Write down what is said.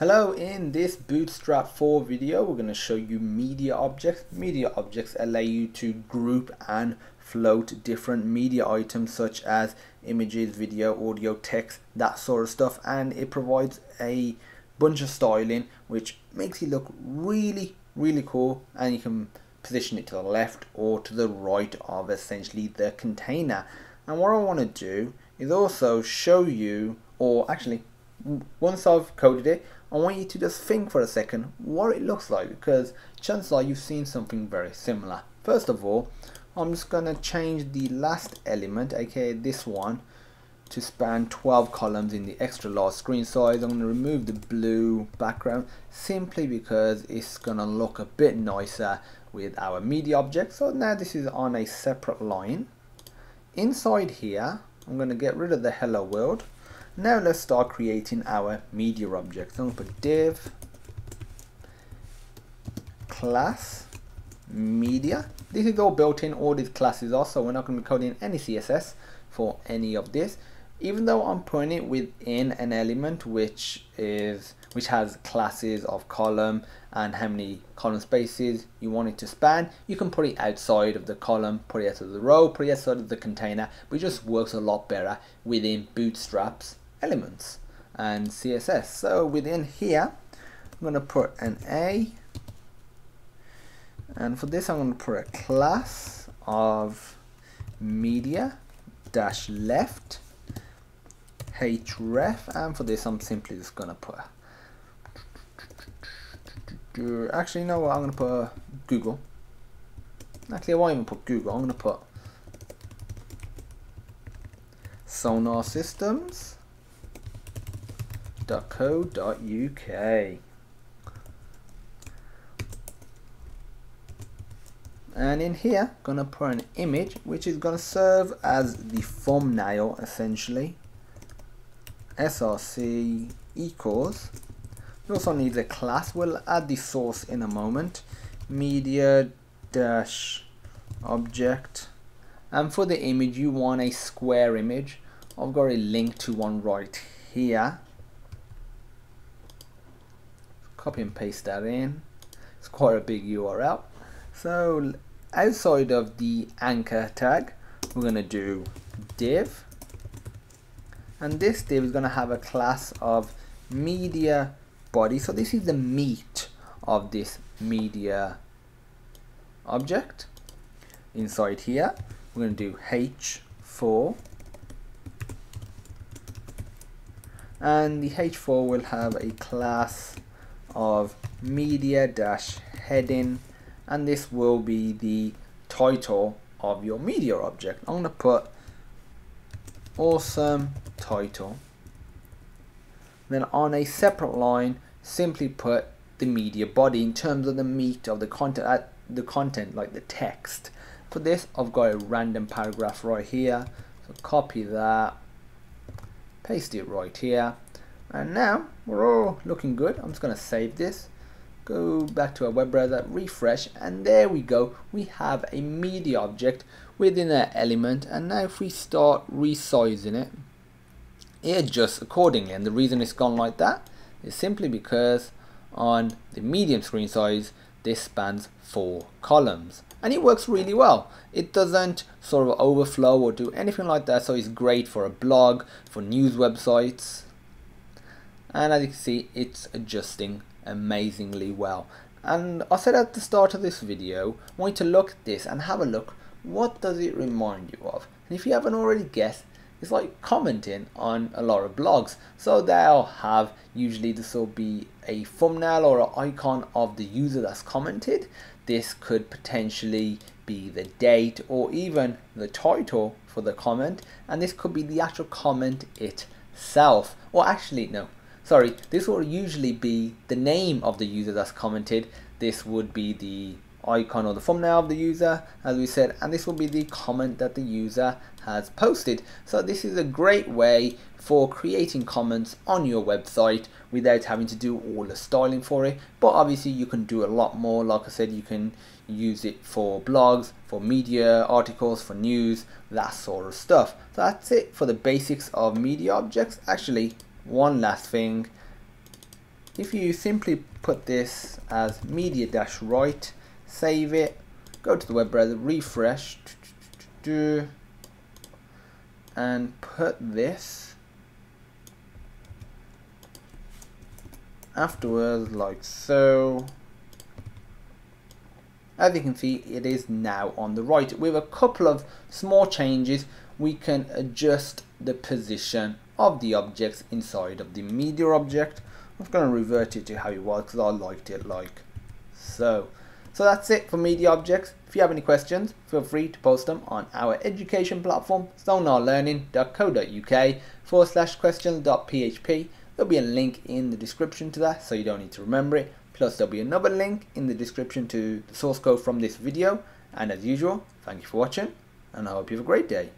Hello, in this Bootstrap 4 video, we're going to show you media objects. Media objects allow you to group and float different media items such as images, video, audio, text, that sort of stuff. And it provides a bunch of styling, which makes it look really, really cool. And you can position it to the left or to the right of essentially the container. And what I want to do is also show you, or actually, once I've coded it, I want you to just think for a second what it looks like, because chances are you've seen something very similar. First of all, I'm just going to change the last element, aka this one, to span 12 columns in the extra large screen size. I'm going to remove the blue background simply because it's going to look a bit nicer with our media object. So now this is on a separate line. Inside here, I'm going to get rid of the hello world. Now let's start creating our media object. So I'm going to put div class media. This is all built in, all these classes are, so we're not going to be coding any CSS for any of this, even though I'm putting it within an element which has classes of column and how many column spaces you want it to span. You can put it outside of the column, put it outside of the row, put it outside of the container, but it just works a lot better within Bootstrap's elements and CSS. So within here, I'm going to put an A, and for this I'm going to put a class of media dash left href, and for this I'm simply just going to put actually, you know what, I'm going to put Google. Actually, I won't even put Google, I'm going to put Sonar Systems .co.uk. And in here, gonna put an image which is gonna serve as the thumbnail essentially. src equals. It also needs a class. We'll add the source in a moment. Media dash object. And for the image, you want a square image. I've got a link to one right here. Copy and paste that in. It's quite a big URL. So outside of the anchor tag, we're going to do div, and this div is going to have a class of media body. So this is the meat of this media object. Inside here, we're going to do h4, and the h4 will have a class of media dash heading. And this will be the title of your media object. I'm going to put awesome title. Then on a separate line, simply put the media body in terms of the meat of the content, like the text. For this, I've got a random paragraph right here. So copy that, paste it right here. And now we're all looking good. I'm just going to save this. Go back to our web browser, refresh, and there we go. We have a media object within an element, and now if we start resizing it, it adjusts accordingly. And the reason it's gone like that is simply because on the medium screen size, this spans 4 columns. And it works really well. It doesn't sort of overflow or do anything like that, so it's great for a blog, for news websites. And as you can see, it's adjusting amazingly well. And I said at the start of this video, I want you to look at this and have a look, what does it remind you of? And if you haven't already guessed, it's like commenting on a lot of blogs. So they'll have, usually this will be a thumbnail or an icon of the user that's commented. This could potentially be the date or even the title for the comment, and this could be the actual comment itself. Or actually, no, sorry, this will usually be the name of the user that's commented. This would be the icon or the thumbnail of the user, as we said, and this will be the comment that the user has posted. So this is a great way for creating comments on your website without having to do all the styling for it. But obviously you can do a lot more. Like I said, you can use it for blogs, for media articles, for news, that sort of stuff. So that's it for the basics of media objects. Actually, one last thing, If you simply put this as media-write, save it, go to the web browser, refresh, and put this afterwards like so. As you can see, it is now on the right. With a couple of small changes, we can adjust the position of the objects inside of the media object. I'm going to revert it to how it was because I liked it like so. So that's it for media objects. If you have any questions, feel free to post them on our education platform, sonarlearning.co.uk/questions.php. There'll be a link in the description to that, so you don't need to remember it. Plus there'll be another link in the description to the source code from this video. And as usual, thank you for watching, and I hope you have a great day.